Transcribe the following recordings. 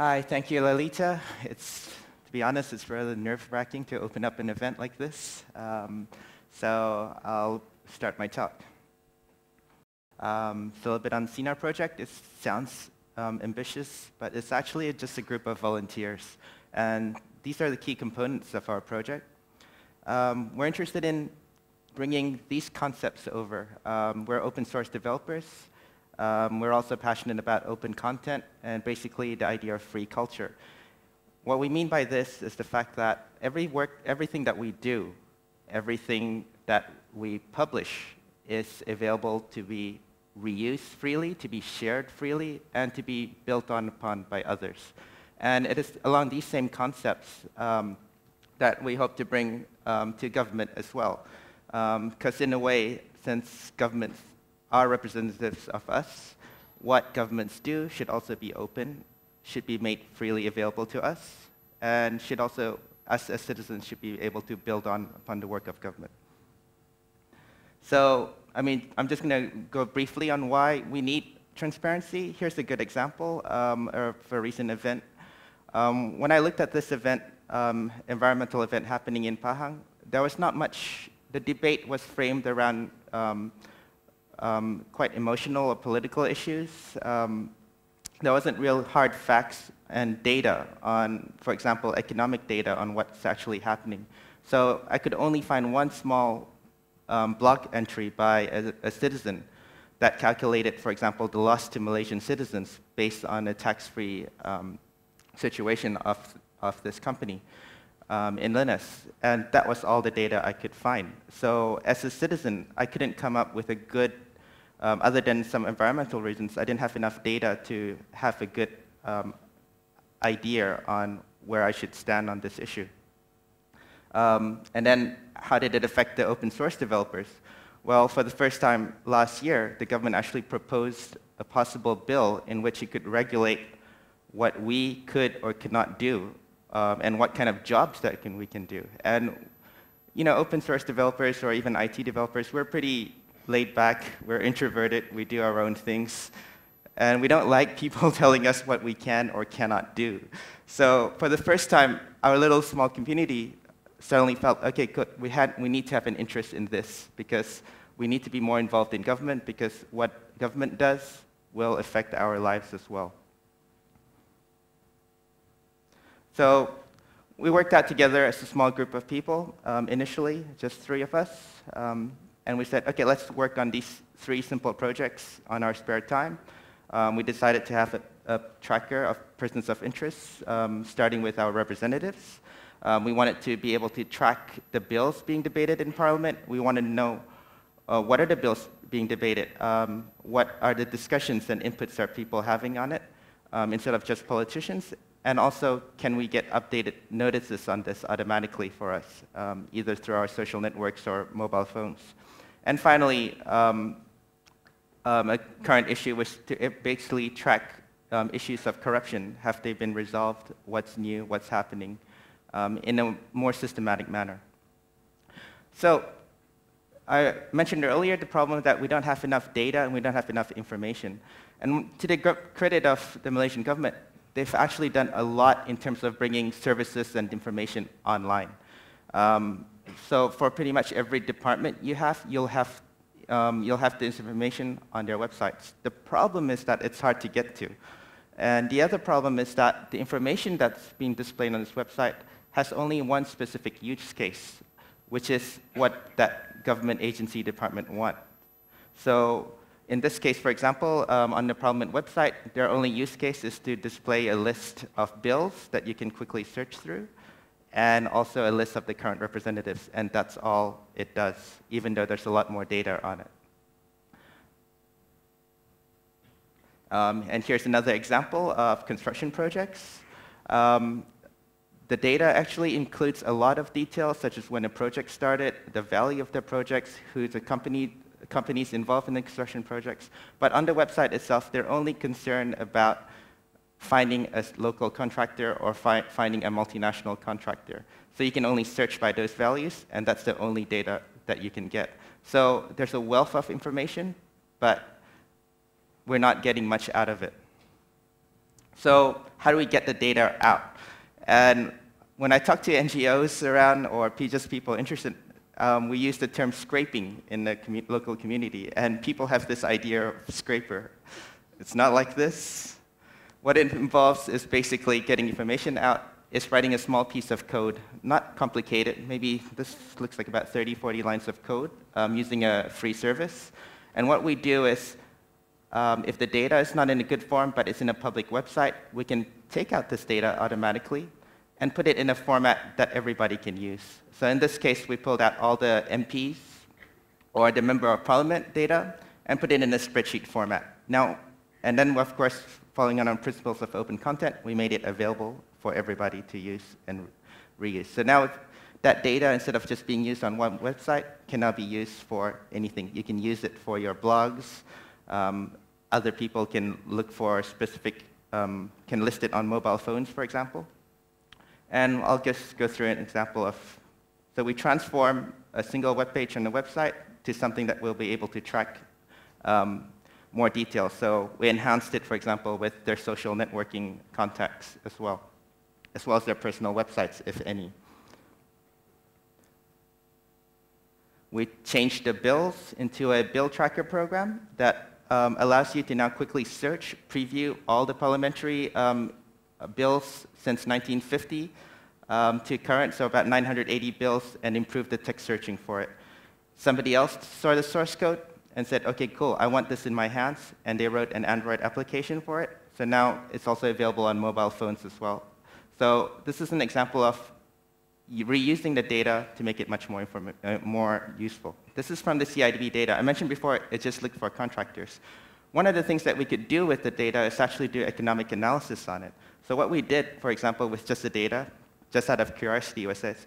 Hi, thank you, Lalita. To be honest, it's rather nerve-wracking to open up an event like this. So I'll start my talk. So a little bit on Sinar Project. It sounds ambitious, but it's actually just a group of volunteers. And these are the key components of our project. We're interested in bringing these concepts over. We're open source developers. We're also passionate about open content and basically the idea of free culture. What we mean by this is the fact that everything that we do, everything that we publish is available to be reused freely, to be shared freely, and to be built on upon by others. And it is along these same concepts that we hope to bring to government as well. Because in a way, since governments are representatives of us, what governments do should also be open, should be made freely available to us, and should also, us as citizens, should be able to build on upon the work of government. So, I'm just going to go briefly on why we need transparency. Here's a good example of a recent event. When I looked at this event, environmental event happening in Pahang, there was not much. The debate was framed around quite emotional or political issues. There wasn't real hard facts and data on, for example, economic data on what's actually happening. So I could only find one small blog entry by a citizen that calculated, for example, the loss to Malaysian citizens based on a tax-free situation of this company in Linus, and that was all the data I could find. So as a citizen, I couldn't come up with a good, other than some environmental reasons, I didn't have enough data to have a good idea on where I should stand on this issue. And then, how did it affect the open source developers? Well, for the first time last year, the government actually proposed a possible bill in which it could regulate what we could or could not do, and what kind of jobs that we can do. And open source developers or even IT developers, we're pretty laid back, we're introverted, we do our own things, and we don't like people telling us what we can or cannot do. So for the first time, our little small community suddenly felt, okay, good, we need to have an interest in this, because we need to be more involved in government, because what government does will affect our lives as well. So we worked out together as a small group of people, initially, just three of us, and we said, okay, let's work on these three simple projects on our spare time. We decided to have a tracker of persons of interest, starting with our representatives. We wanted to be able to track the bills being debated in Parliament. We wanted to know what are the bills being debated, what are the discussions and inputs are people having on it, instead of just politicians, and also can we get updated notices on this automatically for us, either through our social networks or mobile phones. And finally, a current issue was to basically track issues of corruption. Have they been resolved? What's new? What's happening? In a more systematic manner. So I mentioned earlier the problem that we don't have enough data and we don't have enough information. And to the credit of the Malaysian government, they've actually done a lot in terms of bringing services and information online. So for pretty much every department you have, you'll have this information on their websites. The problem is that it's hard to get to. And the other problem is that the information that's being displayed on this website has only one specific use case, which is what that government agency department wants. So in this case, for example, on the Parliament website, their only use case is to display a list of bills that you can quickly search through, and also a list of the current representatives, and that's all it does, even though there's a lot more data on it. And here's another example of construction projects. The data actually includes a lot of details, such as when a project started, the value of the projects, who's the companies involved in the construction projects. But on the website itself, they're only concerned about finding a local contractor or finding a multinational contractor. So you can only search by those values, and that's the only data that you can get. So there's a wealth of information, but we're not getting much out of it. So how do we get the data out? And when I talk to NGOs around, or just people interested, we use the term scraping in the local community, and people have this idea of scraper. It's not like this. What it involves is basically getting information out, is writing a small piece of code, not complicated, maybe this looks like about 30, 40 lines of code, using a free service. And what we do is, if the data is not in a good form, but it's in a public website, we can take out this data automatically and put it in a format that everybody can use. So in this case, we pulled out all the MPs, or the Member of Parliament data, and put it in a spreadsheet format. Now, and then, of course, following on principles of open content, we made it available for everybody to use and reuse. So now that data, instead of just being used on one website, can now be used for anything. You can use it for your blogs. Other people can look for specific, can list it on mobile phones, for example. And I'll just go through an example of, so we transform a single web page on the website to something that we'll be able to track more detail. So we enhanced it, for example, with their social networking contacts as well as their personal websites, if any. We changed the bills into a bill tracker program that allows you to now quickly search, preview all the parliamentary bills since 1950 to current, so about 980 bills, and improve the text searching for it. Somebody else saw the source code and said, okay, cool, I want this in my hands, and they wrote an Android application for it. So now it's also available on mobile phones as well. So this is an example of reusing the data to make it much more useful. This is from the CIDB data. I mentioned before, it just looked for contractors. One of the things that we could do with the data is actually do economic analysis on it. So what we did, for example, with just the data, just out of curiosity, was this: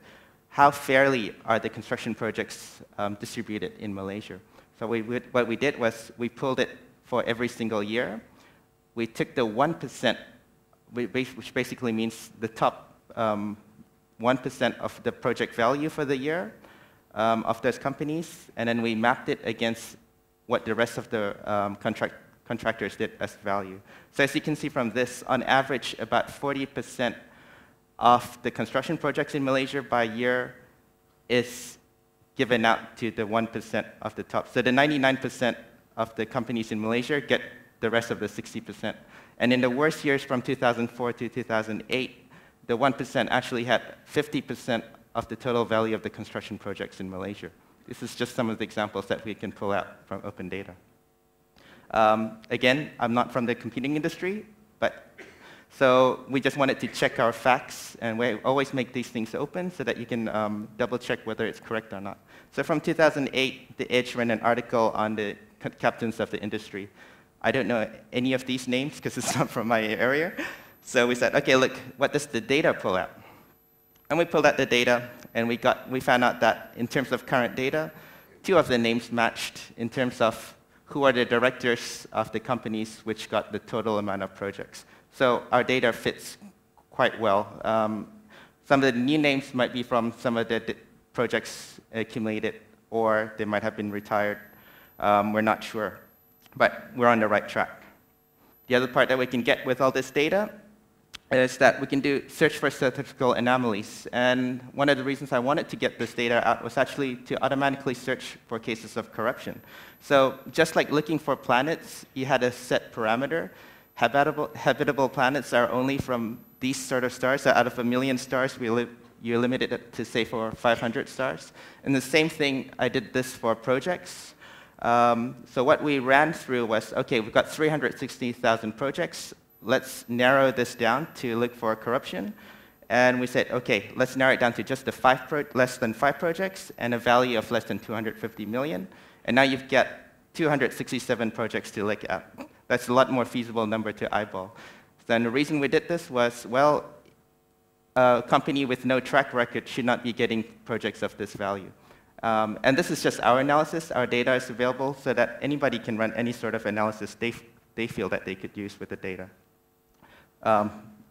how fairly are the construction projects distributed in Malaysia? So what we did was we pulled it for every single year. We took the 1%, which basically means the top 1% of the project value for the year of those companies, and then we mapped it against what the rest of the contractors did as value. So as you can see from this, on average, about 40% of the construction projects in Malaysia by year is given out to the 1% of the top. So the 99% of the companies in Malaysia get the rest of the 60%. And in the worst years from 2004 to 2008, the 1% actually had 50% of the total value of the construction projects in Malaysia. This is just some of the examples that we can pull out from open data. Again, I'm not from the computing industry, but so we just wanted to check our facts, and we always make these things open so that you can double check whether it's correct or not. So from 2008, The Edge ran an article on the captains of the industry. I don't know any of these names because it's not from my area. So we said, okay, look, what does the data pull out? And we pulled out the data, and we found out that in terms of current data, two of the names matched in terms of who are the directors of the companies which got the total amount of projects. So our data fits quite well. Some of the new names might be from some of the projects accumulated, or they might have been retired. We're not sure, but we're on the right track. The other part that we can get with all this data is that we can do search for statistical anomalies. And one of the reasons I wanted to get this data out was actually to automatically search for cases of corruption. So just like looking for planets, you had a set parameter. Habitable planets are only from these sort of stars. So out of 1 million stars, you're limited to, say, for 500 stars. And the same thing, I did this for projects. So what we ran through was, OK, we've got 360,000 projects. Let's narrow this down to look for corruption. And we said, OK, let's narrow it down to just the less than five projects and a value of less than 250 million. And now you've got 267 projects to look at. That's a lot more feasible number to eyeball. Then the reason we did this was, well, a company with no track record should not be getting projects of this value. And this is just our analysis. Our data is available so that anybody can run any sort of analysis they feel that they could use with the data.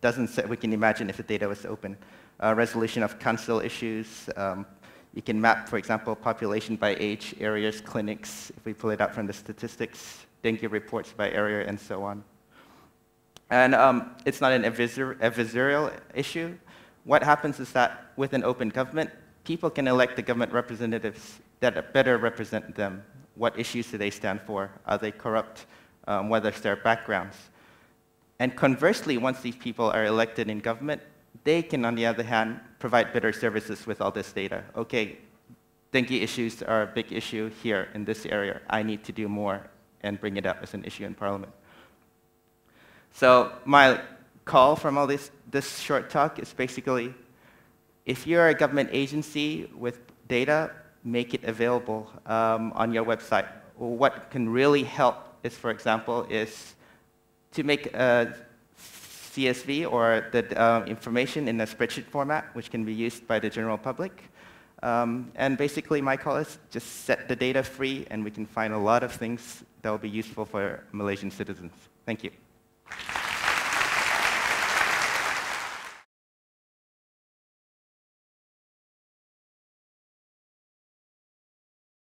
Doesn't say, we can imagine if the data was open. Resolution of council issues. You can map, for example, population by age, areas, clinics, if we pull it out from the statistics, dengue reports by area, and so on. And it's not an adversarial issue. What happens is that with an open government, people can elect the government representatives that better represent them. What issues do they stand for? Are they corrupt? What is their backgrounds? And conversely, once these people are elected in government, they can, on the other hand, provide better services with all this data. Okay, dengue issues are a big issue here in this area. I need to do more and bring it up as an issue in Parliament. So my call from all this short talk is basically, if you're a government agency with data, make it available on your website. What can really help is, for example, is to make a CSV or the information in a spreadsheet format, which can be used by the general public. And basically, my call is just set the data free, and we can find a lot of things that will be useful for Malaysian citizens. Thank you.